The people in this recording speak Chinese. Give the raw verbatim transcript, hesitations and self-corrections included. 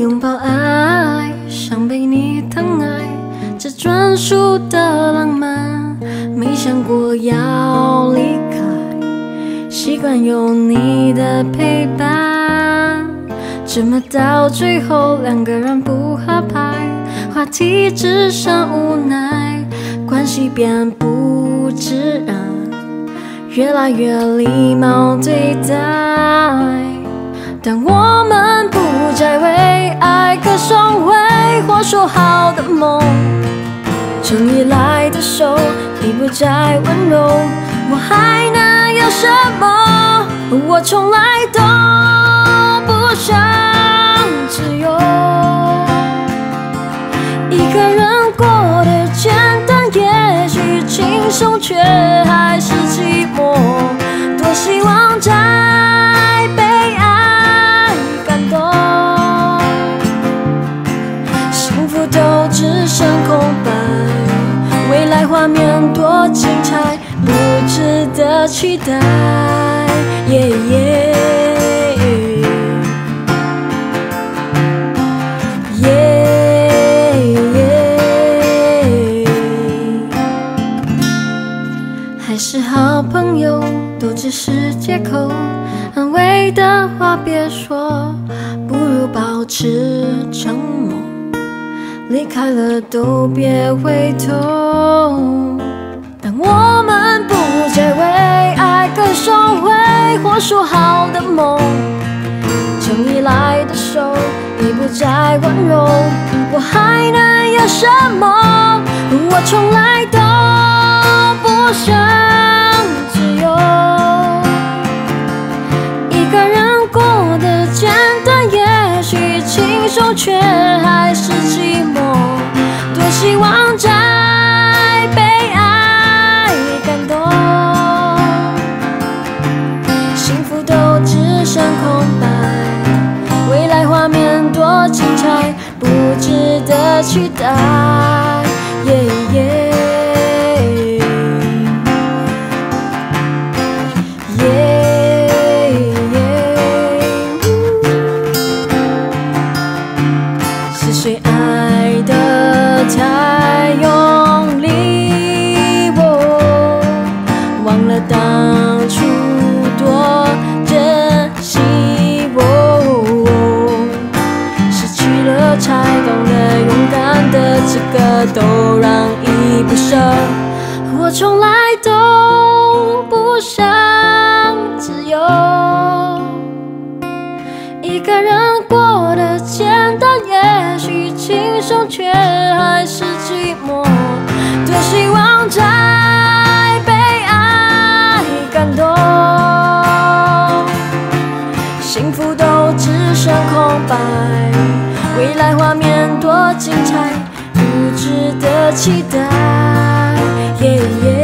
拥抱爱，想被你疼爱，这专属的浪漫，没想过要离开，习惯有你的陪伴，怎么到最后两个人不合拍，话题只剩无奈，关系变不自然，越来越礼貌对待。 但我们不再为爱歌颂挥霍说好的梦，从你来的手已不再温柔，我还能有什么？我从来都不想自由，一个人过得简单，也许轻松，却还是寂寞。多希望在被。 都只剩空白，未来画面多精彩，不值得期待。Yeah, yeah, yeah, yeah. 还是好朋友，都只是借口，安慰的话别说，不如保持沉默。 离开了都别回头，但我们不再为爱歌颂挥霍说好的梦，从你来的手已不再温柔，我还能有什么？我从来都不想自由，一个人过得简单，也许轻松，却还是寂寞。 希望在被爱感动，幸福都只剩空白，未来画面多精彩，不值得期待。Yeah, yeah. 都让依不舍，我从来都不想自由。一个人过得简单，也许轻松，却还是寂寞。多希望在被爱感动，幸福都只剩空白，未来画面多精彩。 值得期待。Yeah, yeah.